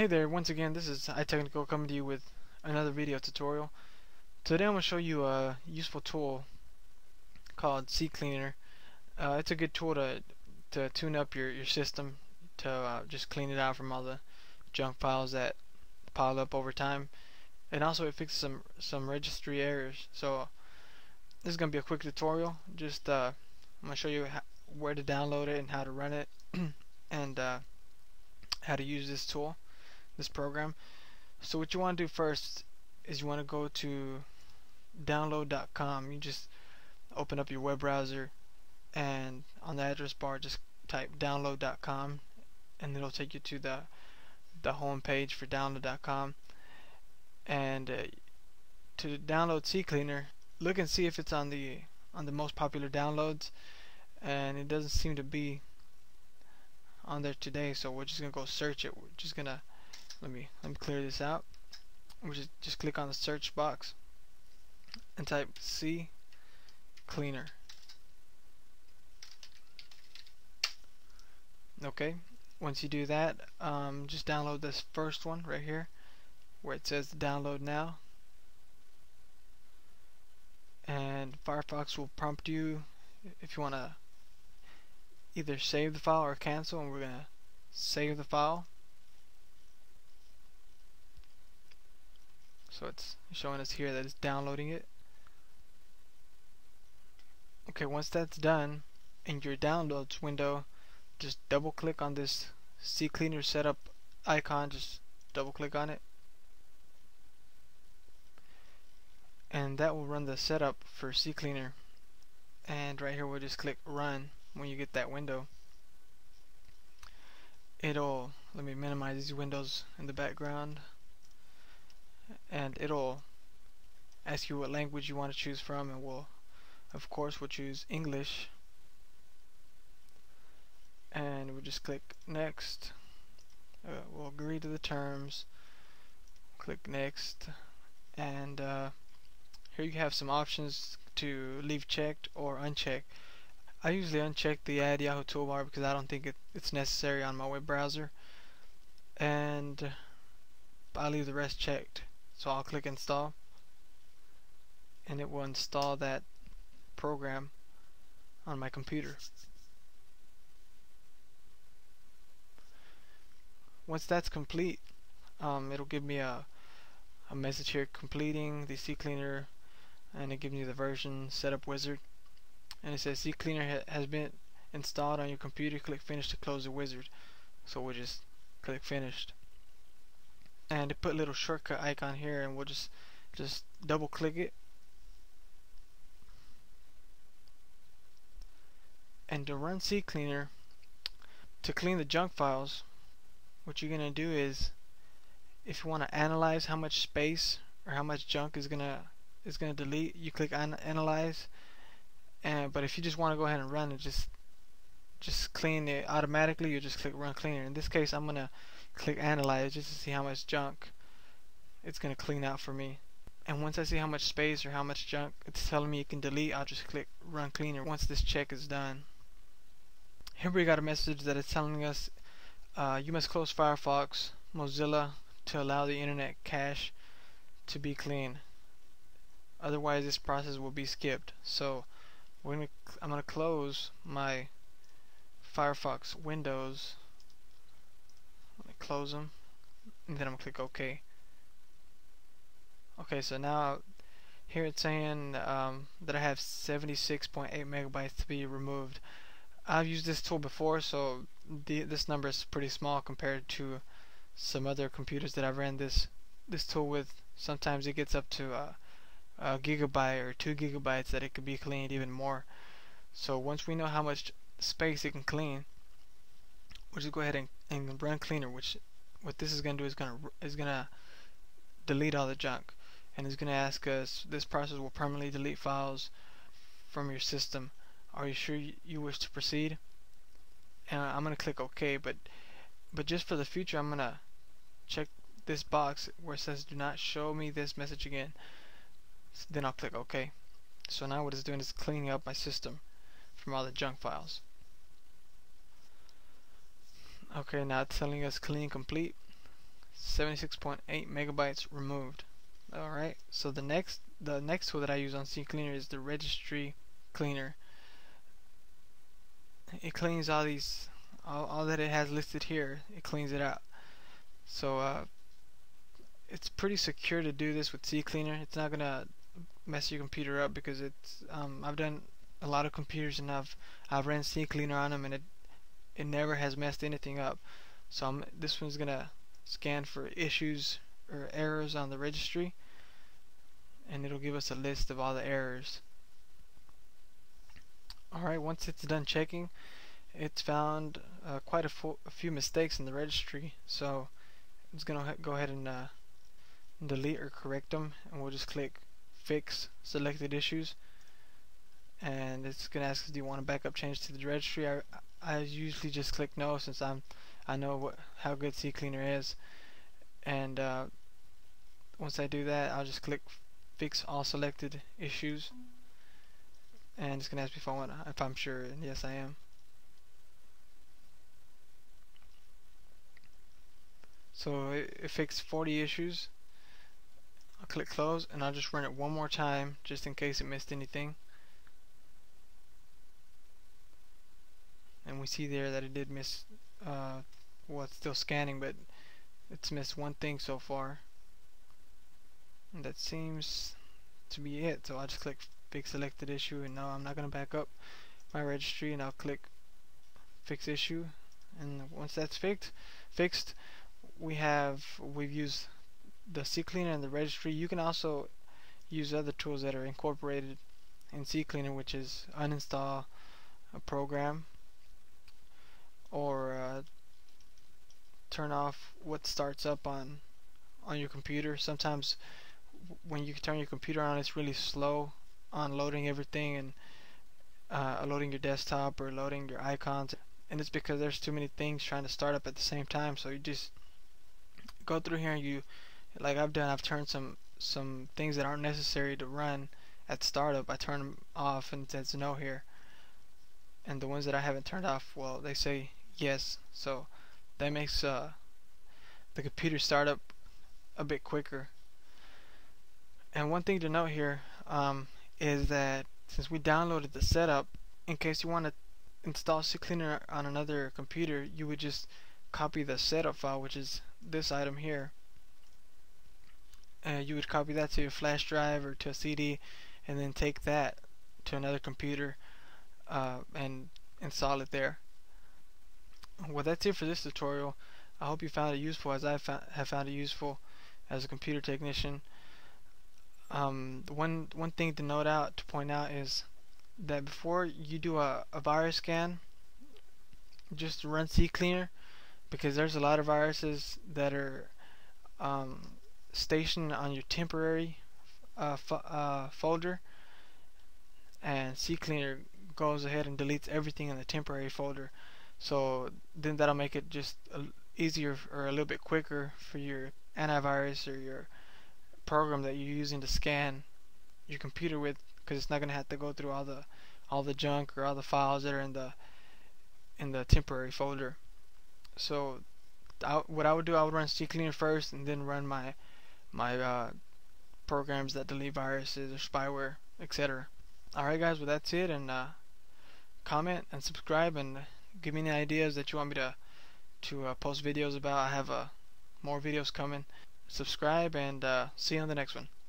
Hey there, once again, this is iTechnical coming to you with another video tutorial. Today I'm going to show you a useful tool called CCleaner. It's a good tool to tune up your system, to just clean it out from all the junk files that pile up over time. And also it fixes some registry errors. So this is going to be a quick tutorial. Just I'm going to show you where to download it and how to run it and how to use this tool. This program. So what you want to do first is you want to go to download.com. You just open up your web browser and on the address bar just type download.com and it'll take you to the home page for download.com. And to download CCleaner, look and see if it's on the most popular downloads, and it doesn't seem to be on there today, so we're just gonna go search it. We're just gonna let me clear this out. We just click on the search box and type CCleaner. Okay, once you do that, just download this first one right here where it says download now, and Firefox will prompt you if you want to either save the file or cancel, and we're gonna save the file. So it's showing us here that it's downloading it. Okay, once that's done, in your downloads window, just double click on this CCleaner setup icon, just double click on it. And that will run the setup for CCleaner. And right here we'll just click run when you get that window. It'll, let me minimize these windows in the background. And it'll ask you what language you want to choose from, and we'll of course we'll choose English, and we'll just click next. We'll agree to the terms, click next, and here you have some options to leave checked or unchecked. I usually uncheck the Add Yahoo toolbar because I don't think it's necessary on my web browser, and I'll leave the rest checked. So I'll click install, and it will install that program on my computer. Once that's complete, it'll give me a message here, completing the CCleaner, and it gives me the version setup wizard, and it says CCleaner has been installed on your computer. Click finish to close the wizard. So we'll just click finished. And put a little shortcut icon here, and we'll just double click it, and to run CCleaner, to clean the junk files, what you're gonna do is, if you want to analyze how much space or how much junk is gonna delete, you click on analyze. And but if you just want to go ahead and run it, just clean it automatically, you just click run cleaner. In this case I'm gonna click analyze just to see how much junk it's gonna clean out for me, and once I see how much space or how much junk it's telling me it can delete, I'll just click run cleaner once this check is done. Here we got a message that is telling us you must close Firefox, Mozilla to allow the internet cache to be clean, otherwise this process will be skipped. So I'm gonna close my Firefox windows, close them, and then I'm gonna click OK. Okay, so now here it's saying that I have 76.8 megabytes to be removed. I've used this tool before, so this number is pretty small compared to some other computers that I've ran this tool with. Sometimes it gets up to a gigabyte or 2 gigabytes that it could be cleaned, even more. So once we know how much space it can clean, we'll just go ahead and run cleaner, which what this is going to do is gonna delete all the junk, and it's gonna ask us, this process will permanently delete files from your system. Are you sure you wish to proceed? And I'm gonna click OK, but just for the future I'm gonna check this box where it says do not show me this message again. So then I'll click OK. So now what it's doing is cleaning up my system from all the junk files. Okay, now it's telling us clean complete. 76.8 megabytes removed. Alright, so the next tool that I use on CCleaner is the registry cleaner. It cleans all these, all that it has listed here, it cleans it out. So it's pretty secure to do this with CCleaner. It's not gonna mess your computer up, because it's I've done a lot of computers and I've ran CCleaner on them and it never has messed anything up. So this one's gonna scan for issues or errors on the registry, and it'll give us a list of all the errors. Alright, once it's done checking, it's found quite a few mistakes in the registry, so it's gonna go ahead and delete or correct them, and we'll just click fix selected issues, and it's gonna ask us, do you want to back up change to the registry? I usually just click no, since I know how good CCleaner is. And once I do that, I'll just click fix all selected issues, and it's gonna ask me if I'm sure, and yes I am. So it fixed 40 issues. I'll click close, and I'll just run it one more time just in case it missed anything, and we see there that it did miss, well, it's still scanning, but it's missed one thing so far, and that seems to be it. So I'll just click fix selected issue, and now I'm not gonna back up my registry, and I'll click fix issue, and once that's fixed, we've used the CCleaner and the registry. You can also use other tools that are incorporated in CCleaner, which is uninstall a program, or turn off what starts up on your computer. Sometimes when you turn your computer on, it's really slow on loading everything, and loading your desktop or loading your icons, and it's because there's too many things trying to start up at the same time. So you just go through here, and you, like I've done, I've turned some things that aren't necessary to run at startup, I turn them off, and it says no here, and the ones that I haven't turned off, well, they say yes, so that makes the computer start up a bit quicker. And one thing to note here is that since we downloaded the setup, in case you want to install CCleaner on another computer, you would just copy the setup file, which is this item here, you would copy that to your flash drive or to a CD, and then take that to another computer and install it there. Well, that's it for this tutorial. I hope you found it useful, as I have found it useful as a computer technician. One thing to point out is that before you do a virus scan, just run CCleaner, because there's a lot of viruses that are stationed on your temporary folder, and CCleaner goes ahead and deletes everything in the temporary folder. So then that'll make it just easier, or a little bit quicker, for your antivirus or your program that you're using to scan your computer with, because it's not going to have to go through all the junk or all the files that are in the temporary folder. So what I would do, I would run CCleaner first, and then run my programs that delete viruses or spyware, etc. Alright guys, well that's it, and comment and subscribe, and give me any ideas that you want me to post videos about. I have more videos coming. Subscribe, and see you on the next one.